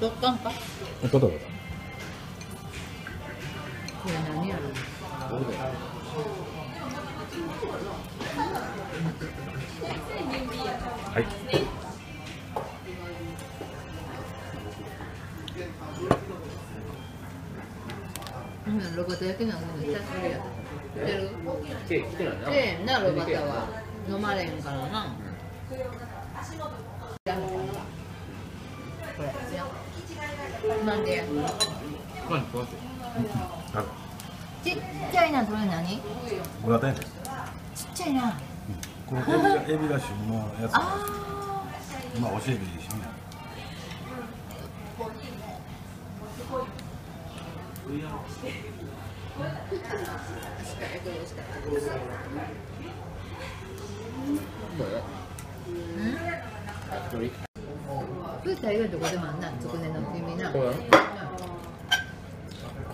ドッカンパ。どこだ。これ何やる。どうだよ。はい。今ロバタ焼けなもの久しぶりや。出る。手来てないな。手えなロバタは飲まれんからな。なんで。ちっちゃいな、それ何。グラタン。ちっちゃいな。これエビが旬のやつ。ああ。まあ、おしエビでしょうね。こ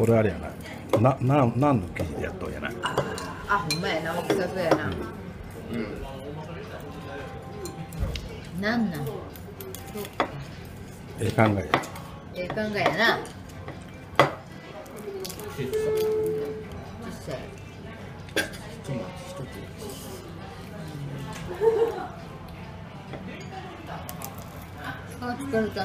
れあれやな。なんの生地でやっとんやな。あ、ほんまやな、大きさそうやな。なんなん。ええ考え。ええ考えやな。あ、疲れた。